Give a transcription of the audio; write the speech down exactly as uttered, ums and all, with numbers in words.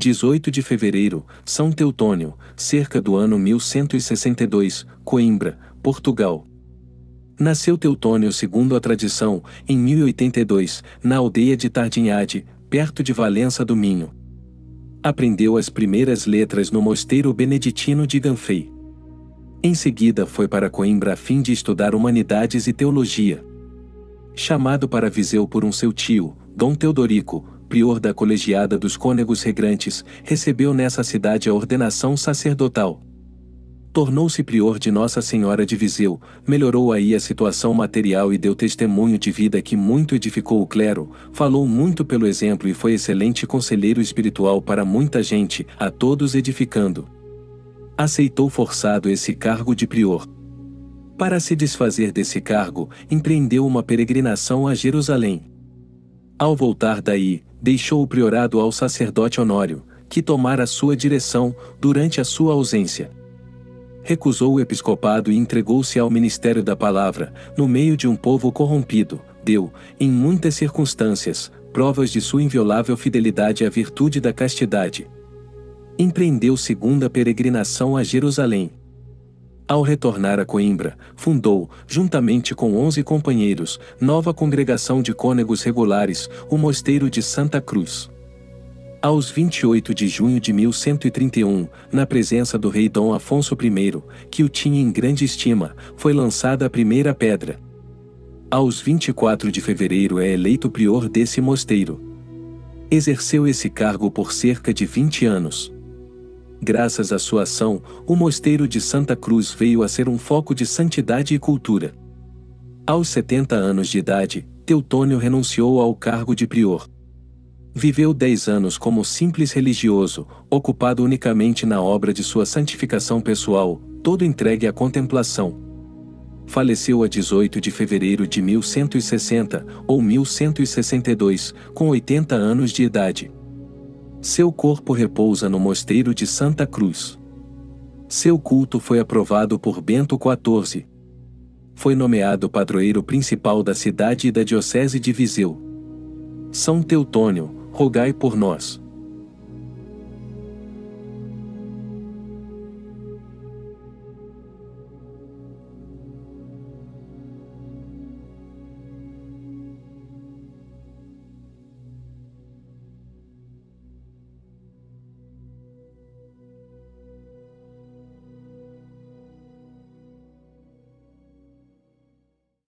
dezoito de fevereiro, São Teotônio, cerca do ano mil cento e sessenta e dois, Coimbra, Portugal. Nasceu Teotônio segundo a tradição, em mil e oitenta e dois, na aldeia de Tardinhade, perto de Valença do Minho. Aprendeu as primeiras letras no mosteiro beneditino de Ganfei. Em seguida foi para Coimbra a fim de estudar humanidades e teologia. Chamado para Viseu por um seu tio, Dom Teodorico, prior da colegiada dos cônegos regrantes, recebeu nessa cidade a ordenação sacerdotal. Tornou-se prior de Nossa Senhora de Viseu, melhorou aí a situação material e deu testemunho de vida que muito edificou o clero, falou muito pelo exemplo e foi excelente conselheiro espiritual para muita gente, a todos edificando. Aceitou forçado esse cargo de prior. Para se desfazer desse cargo, empreendeu uma peregrinação a Jerusalém. Ao voltar daí, deixou o priorado ao sacerdote Honório, que tomara sua direção durante a sua ausência. Recusou o episcopado e entregou-se ao ministério da palavra, no meio de um povo corrompido, deu, em muitas circunstâncias, provas de sua inviolável fidelidade à virtude da castidade. Empreendeu segunda peregrinação a Jerusalém. Ao retornar a Coimbra, fundou, juntamente com onze companheiros, nova congregação de cônegos regulares, o Mosteiro de Santa Cruz. Aos vinte e oito de junho de mil cento e trinta e um, na presença do rei Dom Afonso I, que o tinha em grande estima, foi lançada a primeira pedra. Aos vinte e quatro de fevereiro é eleito prior desse mosteiro. Exerceu esse cargo por cerca de vinte anos. Graças à sua ação, o Mosteiro de Santa Cruz veio a ser um foco de santidade e cultura. Aos setenta anos de idade, Teotônio renunciou ao cargo de prior. Viveu dez anos como simples religioso, ocupado unicamente na obra de sua santificação pessoal, todo entregue à contemplação. Faleceu a dezoito de fevereiro de mil cento e sessenta, ou mil cento e sessenta e dois, com oitenta anos de idade. Seu corpo repousa no Mosteiro de Santa Cruz. Seu culto foi aprovado por Bento quatorze. Foi nomeado padroeiro principal da cidade e da diocese de Viseu. São Teotônio, rogai por nós.